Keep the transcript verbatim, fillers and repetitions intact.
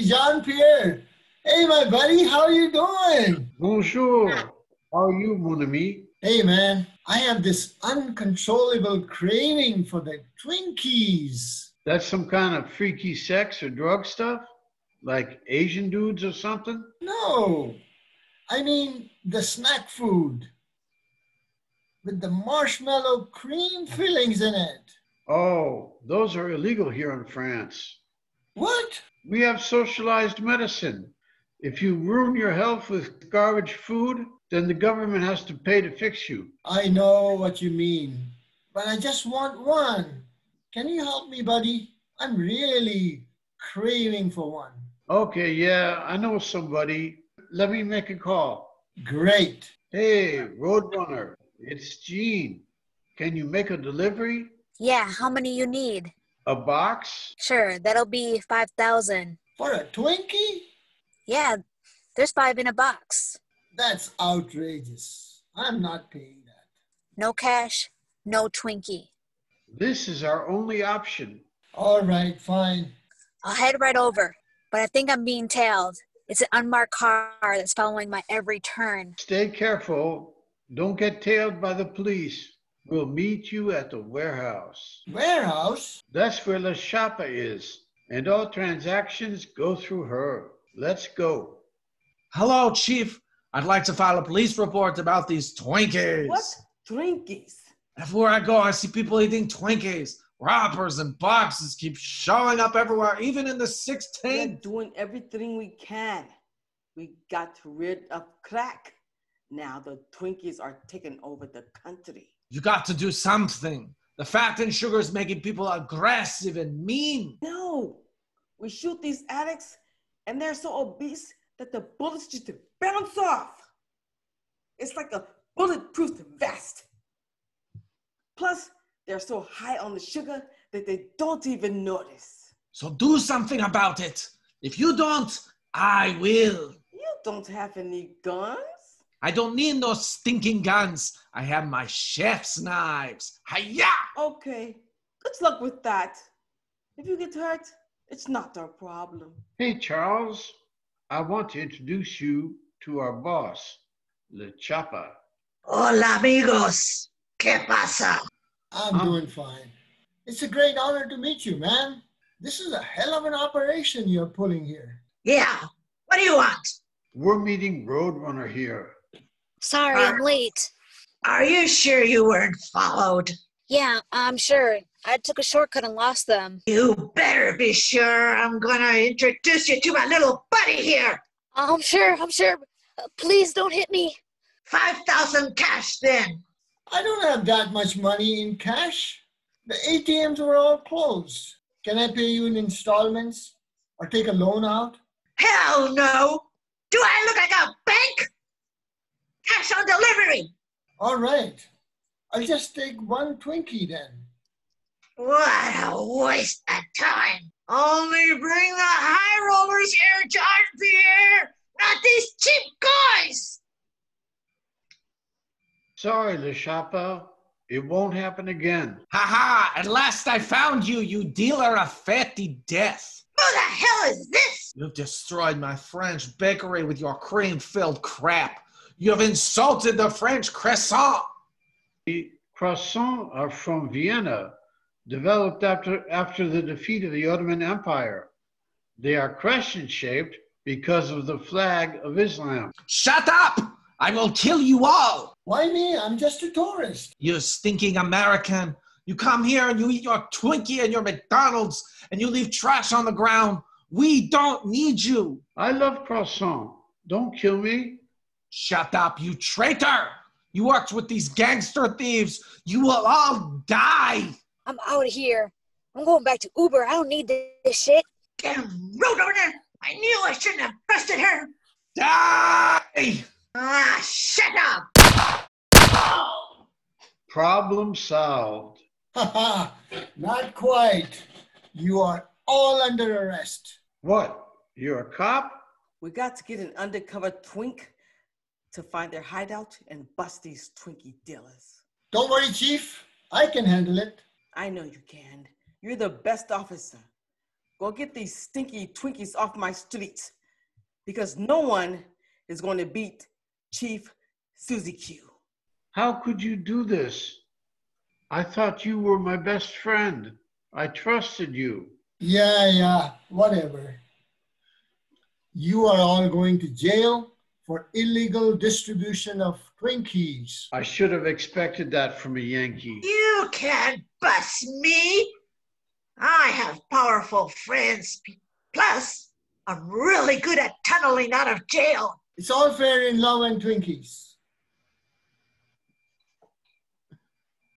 buddy, Jean-Pierre. Hey, my buddy, how are you doing? Bonjour. How are you, mon ami? Hey, man, I have this uncontrollable craving for the Twinkies. That's some kind of freaky sex or drug stuff? Like Asian dudes or something? No. I mean the snack food with the marshmallow cream fillings in it. Oh, those are illegal here in France. What? We have socialized medicine. If you ruin your health with garbage food, then the government has to pay to fix you. I know what you mean, but I just want one. Can you help me, buddy? I'm really craving for one. Okay, yeah, I know somebody. Let me make a call. Great. Hey, Roadrunner, it's Gene. Can you make a delivery? Yeah, how many you need? A box? Sure, that'll be five thousand. For a Twinkie? Yeah, there's five in a box. That's outrageous. I'm not paying that. No cash, no Twinkie. This is our only option. All right, fine. I'll head right over, but I think I'm being tailed. It's an unmarked car that's following my every turn. Stay careful. Don't get tailed by the police. We'll meet you at the warehouse. Warehouse? That's where La Chapa is, and all transactions go through her. Let's go. Hello, Chief. I'd like to file a police report about these Twinkies. What Twinkies? Everywhere I go, I see people eating Twinkies. Wrappers and boxes keep showing up everywhere, even in the sixteenth. We're doing everything we can. We got rid of crack. Now the Twinkies are taking over the country. You got to do something. The fat and sugar is making people aggressive and mean. No. We shoot these addicts, and they're so obese that the bullets just bounce off. It's like a bulletproof vest. Plus, they're so high on the sugar that they don't even notice. So do something about it. If you don't, I will. You don't have any guns? I don't need no stinking guns. I have my chef's knives. Hiya! Okay, good luck with that. If you get hurt, it's not our problem. Hey, Charles. I want to introduce you to our boss, La Chapa. Hola, amigos. ¿Qué pasa? I'm um, doing fine. It's a great honor to meet you, man. This is a hell of an operation you're pulling here. Yeah. What do you want? We're meeting Roadrunner here. Sorry, are, I'm late. Are you sure you weren't followed? Yeah, I'm sure. I took a shortcut and lost them. You better be sure. I'm going to introduce you to my little buddy here. I'm sure. I'm sure. Uh, please don't hit me. five thousand cash then. I don't have that much money in cash. The A T Ms were all closed. Can I pay you in installments or take a loan out? Hell no! Do I look like a bank? Cash on delivery! All right. I'll just take one Twinkie then. What a waste of time. Only bring the high rollers here, Jean-Pierre, not these cheap guys! Sorry, La Chapa. It won't happen again. Ha-ha! At last I found you, you dealer of fatty death! Who the hell is this? You've destroyed my French bakery with your cream-filled crap. You have insulted the French croissant! The croissants are from Vienna, developed after, after the defeat of the Ottoman Empire. They are crescent-shaped because of the flag of Islam. Shut up! I will kill you all! Why me? I'm just a tourist. You stinking American. You come here and you eat your Twinkie and your McDonald's and you leave trash on the ground. We don't need you. I love croissant. Don't kill me. Shut up, you traitor. You worked with these gangster thieves. You will all die. I'm out of here. I'm going back to Uber. I don't need this shit. Damn Roadrunner. I knew I shouldn't have trusted her. Die! Ah, shut up! Oh. Problem solved. Haha, not quite. You are all under arrest. What? You're a cop? We got to get an undercover twink to find their hideout and bust these Twinkie dealers. Don't worry, Chief. I can handle it. I know you can. You're the best officer. Go get these stinky Twinkies off my streets, because no one is going to beat Chief Suzy Q. How could you do this? I thought you were my best friend. I trusted you. Yeah, yeah, whatever. You are all going to jail for illegal distribution of Twinkies. I should have expected that from a Yankee. You can't bust me. I have powerful friends. Plus, I'm really good at tunneling out of jail. It's all fair in love and Twinkies.